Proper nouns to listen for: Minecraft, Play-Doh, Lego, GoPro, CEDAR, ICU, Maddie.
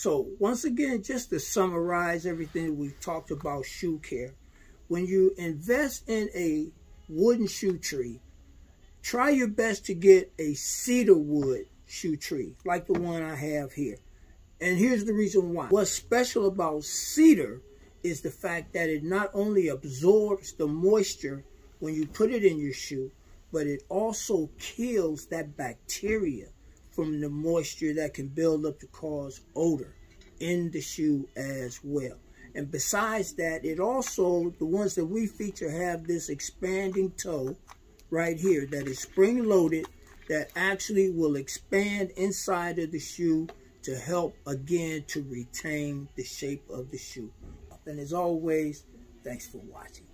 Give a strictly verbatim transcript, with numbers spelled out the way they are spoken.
So once again, just to summarize everything we've talked about shoe care, when you invest in a wooden shoe tree, try your best to get a cedar wood shoe tree like the one I have here. And here's the reason why. What's special about cedar is the fact that it not only absorbs the moisture when you put it in your shoe, but it also kills that bacteria from the moisture that can build up to cause odor in the shoe as well. And besides that, it also, the ones that we feature have this expanding toe right here that is spring-loaded, that actually will expand inside of the shoe to help, again, to retain the shape of the shoe. And as always, thanks for watching.